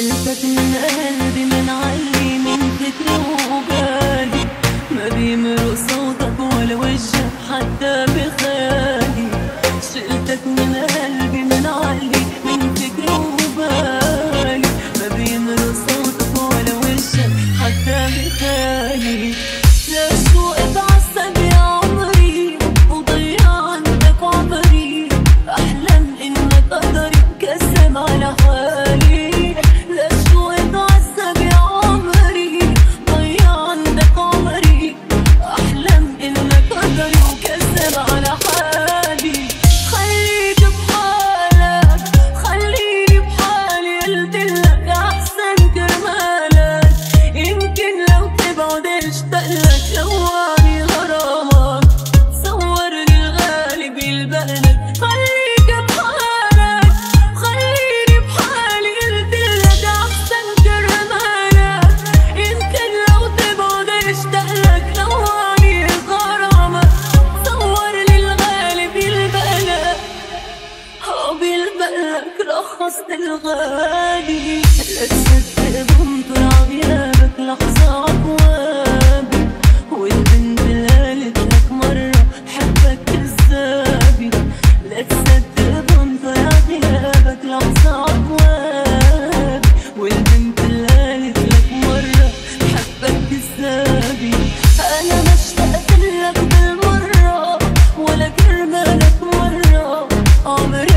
انت من قلبي من علي من كتر وبالي، ما بيمرق صوتك ولا وجهك حتى بخيالي. شلتك من قلبي من علي من كتر وبالي، ما بيمرق صوتك ولا وجهك حتى بخيالي. ليش وقت عالسبب يا عمري وضيع عندك عمري، احلم انك قدري كسم على حالي. رخصت الغالي لا تصدق بنطر عغيابك لحظة عقوابي، والبنت اللي قالت لك مرة حبك كذابي. لا تصدق بنطر عغيابك لحظة عقوابي، والبنت اللي قالت لك مرة حبك كذابي. أنا ما اشتقت لك بالمرة ولا كرمالك مرة، عمري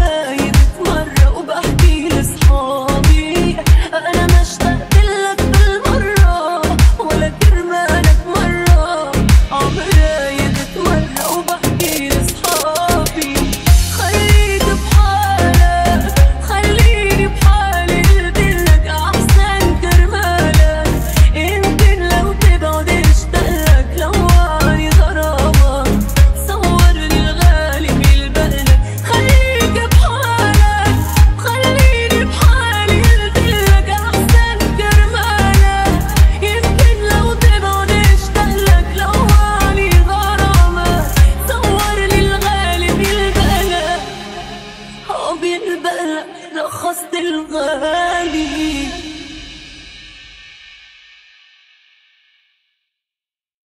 رخصت الغالي.